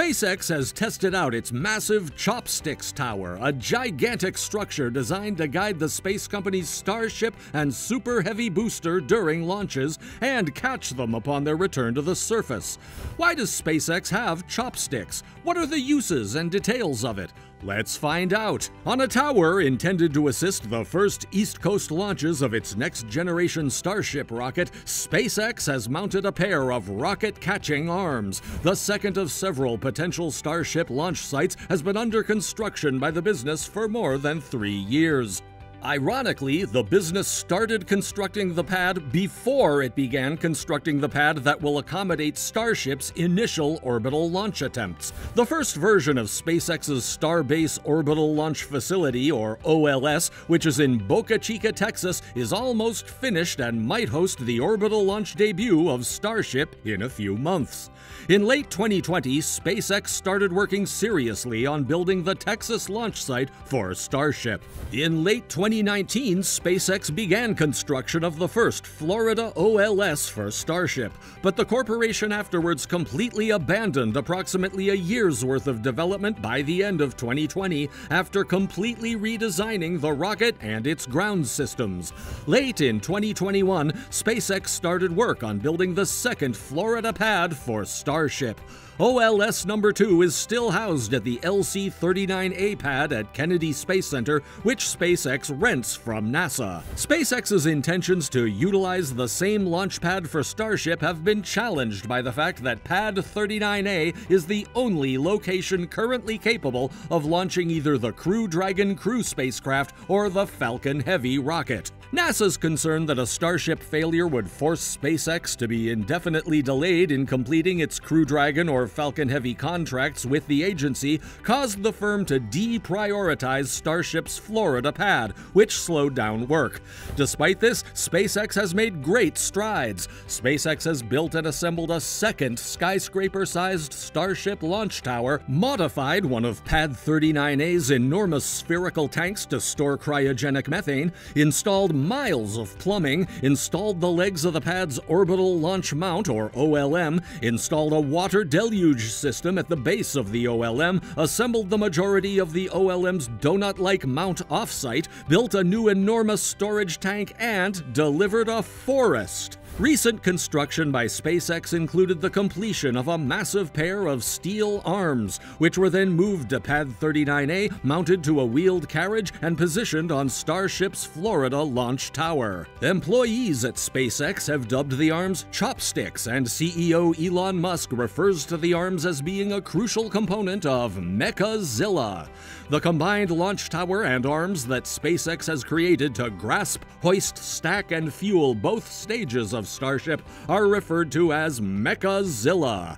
SpaceX has tested out its massive Chopsticks Tower, a gigantic structure designed to guide the space company's Starship and Super Heavy booster during launches and catch them upon their return to the surface. Why does SpaceX have chopsticks? What are the uses and details of it? Let's find out. On a tower intended to assist the first East Coast launches of its next-generation Starship rocket, SpaceX has mounted a pair of rocket-catching arms. The second of several potential Starship launch sites has been under construction by the business for more than 3 years. Ironically, the business started constructing the pad before it began constructing the pad that will accommodate Starship's initial orbital launch attempts. The first version of SpaceX's Starbase Orbital Launch Facility, or OLS, which is in Boca Chica, Texas, is almost finished and might host the orbital launch debut of Starship in a few months. In late 2020, SpaceX started working seriously on building the Texas launch site for Starship. In late 2019, SpaceX began construction of the first Florida OLS for Starship, but the corporation afterwards completely abandoned approximately a year's worth of development by the end of 2020 after completely redesigning the rocket and its ground systems. Late in 2021, SpaceX started work on building the second Florida pad for Starship. OLS number 2 is still housed at the LC-39A pad at Kennedy Space Center, which SpaceX rents from NASA. SpaceX's intentions to utilize the same launch pad for Starship have been challenged by the fact that Pad 39A is the only location currently capable of launching either the Crew Dragon crew spacecraft or the Falcon Heavy rocket. NASA's concern that a Starship failure would force SpaceX to be indefinitely delayed in completing its Crew Dragon or Falcon Heavy contracts with the agency caused the firm to deprioritize Starship's Florida pad, which slowed down work. Despite this, SpaceX has made great strides. SpaceX has built and assembled a second skyscraper-sized Starship launch tower, modified one of Pad 39A's enormous spherical tanks to store cryogenic methane, installed miles of plumbing, installed the legs of the pad's orbital launch mount, or OLM, installed a water deluge system at the base of the OLM, assembled the majority of the OLM's donut-like mount offsite, built a new enormous storage tank, and delivered a forest. Recent construction by SpaceX included the completion of a massive pair of steel arms, which were then moved to Pad 39A, mounted to a wheeled carriage, and positioned on Starship's Florida launch tower. Employees at SpaceX have dubbed the arms chopsticks, and CEO Elon Musk refers to the arms as being a crucial component of Mechazilla. The combined launch tower and arms that SpaceX has created to grasp, hoist, stack, and fuel both stages of Starship are referred to as Mechazilla.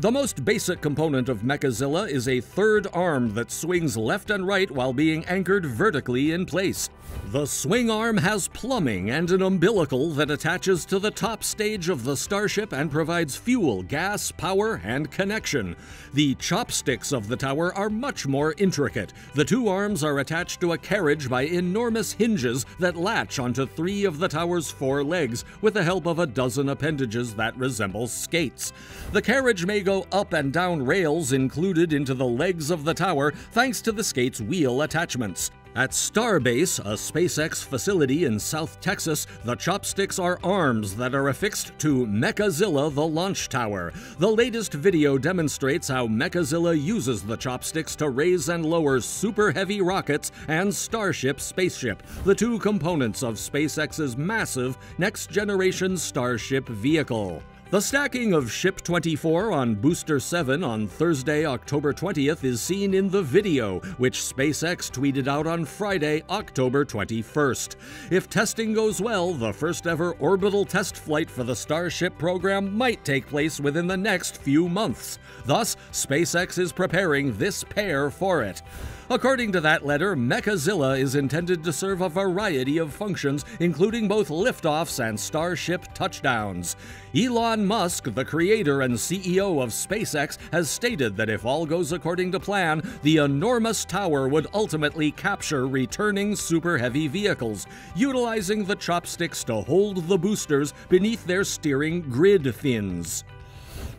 The most basic component of Mechazilla is a third arm that swings left and right while being anchored vertically in place. The swing arm has plumbing and an umbilical that attaches to the top stage of the Starship and provides fuel, gas, power, and connection. The chopsticks of the tower are much more intricate. The two arms are attached to a carriage by enormous hinges that latch onto 3 of the tower's 4 legs with the help of a dozen appendages that resemble skates. The carriage may go up and down rails included into the legs of the tower thanks to the skate's wheel attachments. At Starbase, a SpaceX facility in South Texas, the chopsticks are arms that are affixed to Mechazilla, the launch tower. The latest video demonstrates how Mechazilla uses the chopsticks to raise and lower Super Heavy rockets and Starship spaceship, the two components of SpaceX's massive next-generation Starship vehicle. The stacking of Ship 24 on Booster 7 on Thursday, October 20th is seen in the video, which SpaceX tweeted out on Friday, October 21st. If testing goes well, the first-ever orbital test flight for the Starship program might take place within the next few months. Thus, SpaceX is preparing this pair for it. According to that letter, Mechazilla is intended to serve a variety of functions, including both liftoffs and Starship touchdowns. Elon Musk, the creator and CEO of SpaceX, has stated that if all goes according to plan, the enormous tower would ultimately capture returning Super Heavy vehicles, utilizing the chopsticks to hold the boosters beneath their steering grid fins.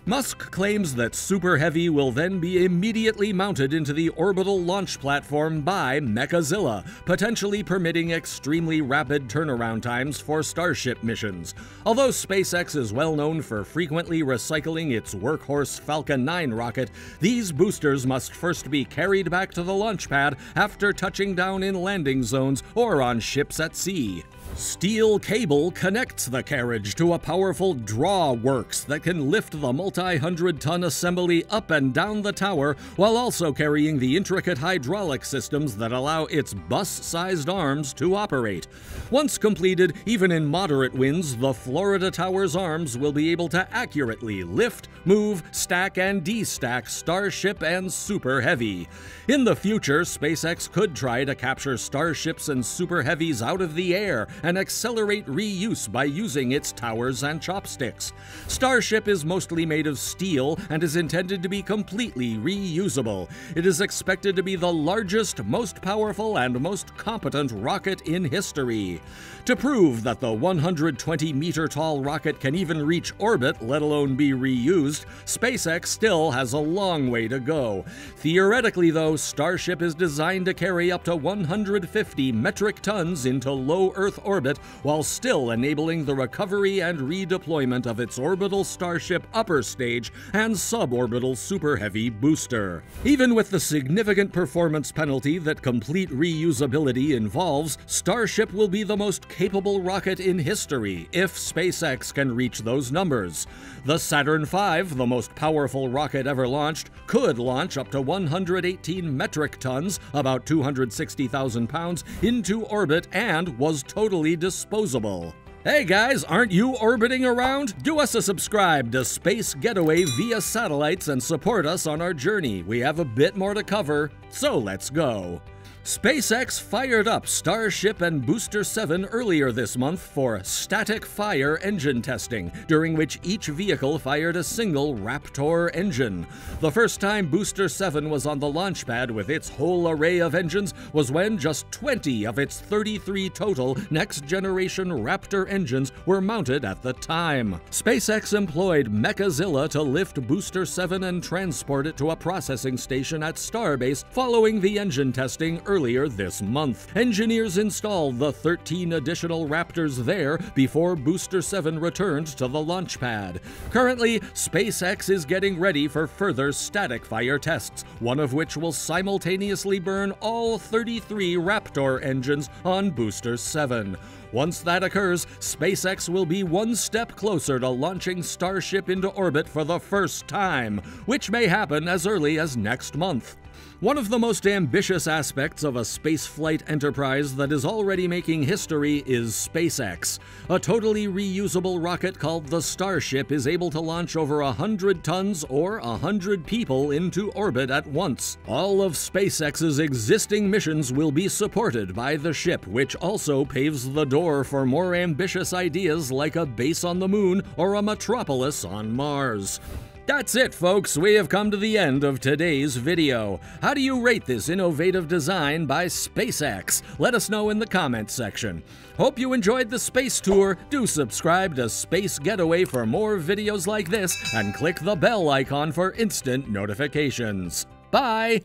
Musk claims that Super Heavy will then be immediately mounted into the orbital launch platform by Mechazilla, potentially permitting extremely rapid turnaround times for Starship missions. Although SpaceX is well known for frequently recycling its workhorse Falcon 9 rocket, these boosters must first be carried back to the launch pad after touching down in landing zones or on ships at sea. Steel cable connects the carriage to a powerful draw works that can lift the multi-100-ton assembly up and down the tower while also carrying the intricate hydraulic systems that allow its bus-sized arms to operate. Once completed, even in moderate winds, the Florida Tower's arms will be able to accurately lift, move, stack, and de-stack Starship and Super Heavy. In the future, SpaceX could try to capture Starships and Super Heavies out of the air and accelerate reuse by using its towers and chopsticks. Starship is mostly made of steel and is intended to be completely reusable. It is expected to be the largest, most powerful, and most competent rocket in history. To prove that the 120-meter-tall rocket can even reach orbit, let alone be reused, SpaceX still has a long way to go. Theoretically, though, Starship is designed to carry up to 150 metric tons into low Earth orbit while still enabling the recovery and redeployment of its orbital Starship upper stage and suborbital Super Heavy booster. Even with the significant performance penalty that complete reusability involves, Starship will be the most capable rocket in history if SpaceX can reach those numbers. The Saturn V, the most powerful rocket ever launched, could launch up to 118 metric tons, about 260,000 pounds, into orbit and was totally disposable. Hey guys, aren't you orbiting around? Do us a subscribe to Space Getaway via satellites and support us on our journey. We have a bit more to cover, so let's go. SpaceX fired up Starship and Booster 7 earlier this month for static fire engine testing, during which each vehicle fired a single Raptor engine. The first time Booster 7 was on the launch pad with its whole array of engines was when just 20 of its 33 total next-generation Raptor engines were mounted at the time. SpaceX employed Mechazilla to lift Booster 7 and transport it to a processing station at Starbase following the engine testing earlier this month. Engineers installed the 13 additional Raptors there before Booster 7 returned to the launch pad. Currently, SpaceX is getting ready for further static fire tests, one of which will simultaneously burn all 33 Raptor engines on Booster 7. Once that occurs, SpaceX will be one step closer to launching Starship into orbit for the first time, which may happen as early as next month. One of the most ambitious aspects of a spaceflight enterprise that is already making history is SpaceX. A totally reusable rocket called the Starship is able to launch over 100 tons or 100 people into orbit at once. All of SpaceX's existing missions will be supported by the ship, which also paves the door for more ambitious ideas like a base on the moon or a metropolis on Mars. That's it, folks. We have come to the end of today's video. How do you rate this innovative design by SpaceX? Let us know in the comments section. Hope you enjoyed the space tour. Do subscribe to Space Getaway for more videos like this and click the bell icon for instant notifications. Bye!